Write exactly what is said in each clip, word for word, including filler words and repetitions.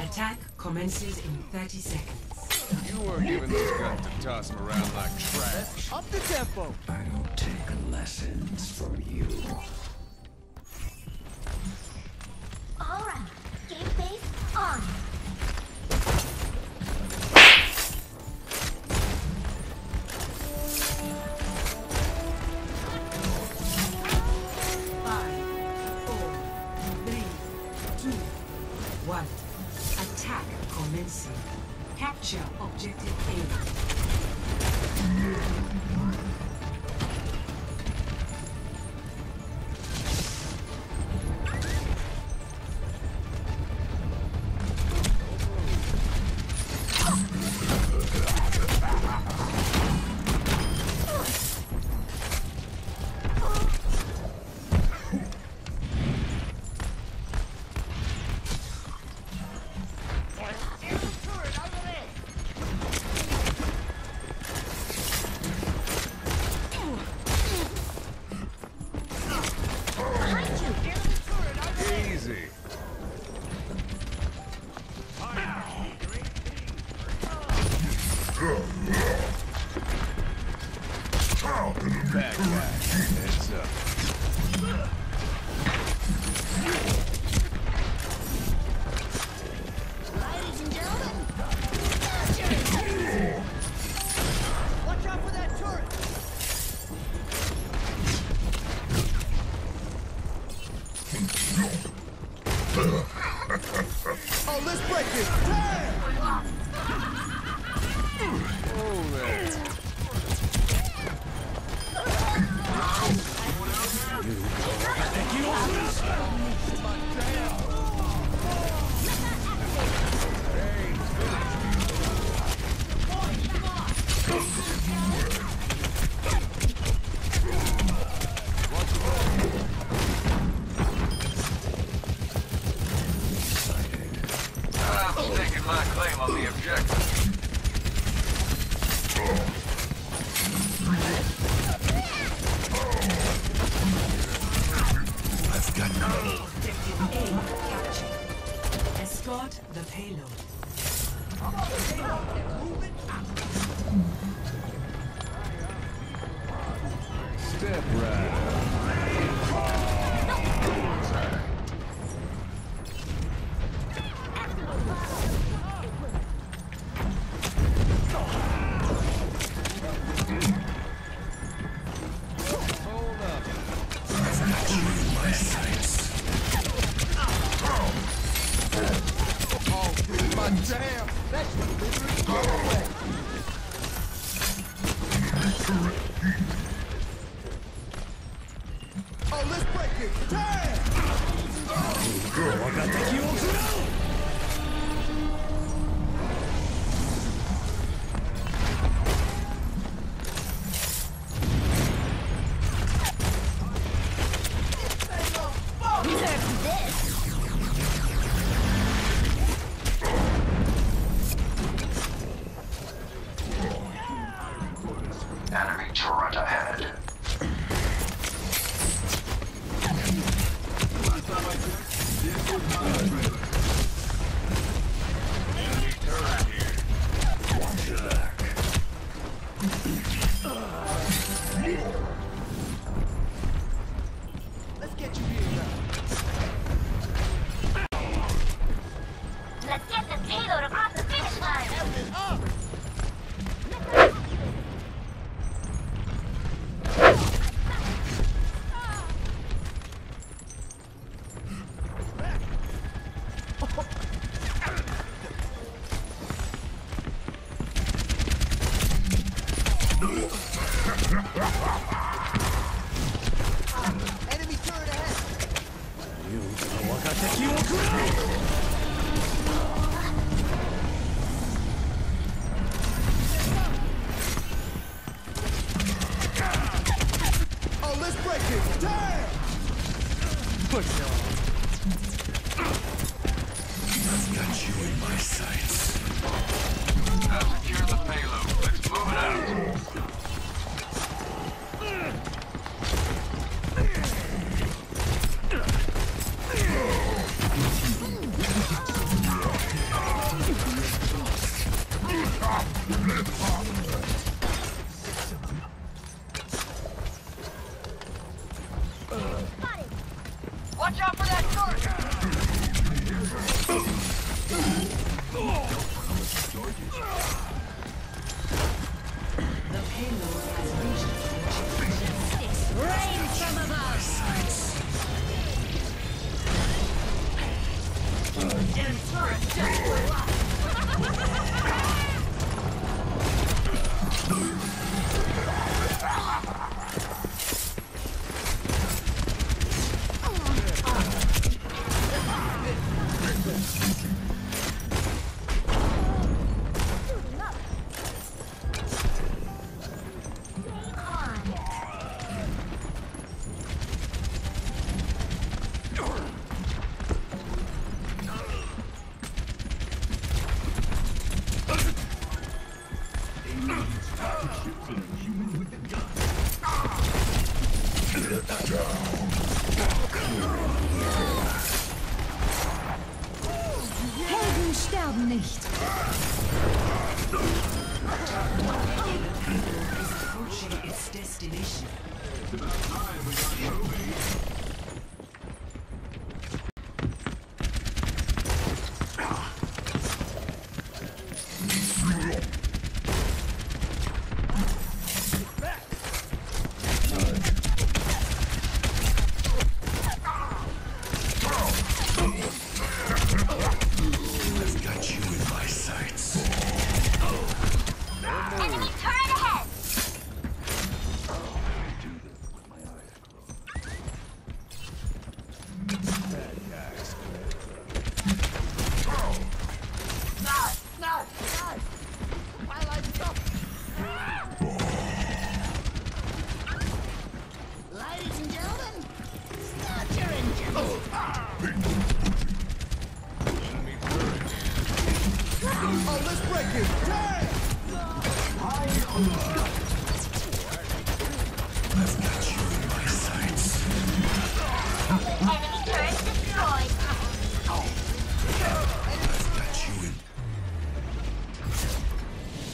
Attack commences in thirty seconds. You were given this gun to toss him around like trash. Up the tempo! I don't take lessons from you. Alright, game face on! One. Attack commencing. Capture objective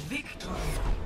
Victory!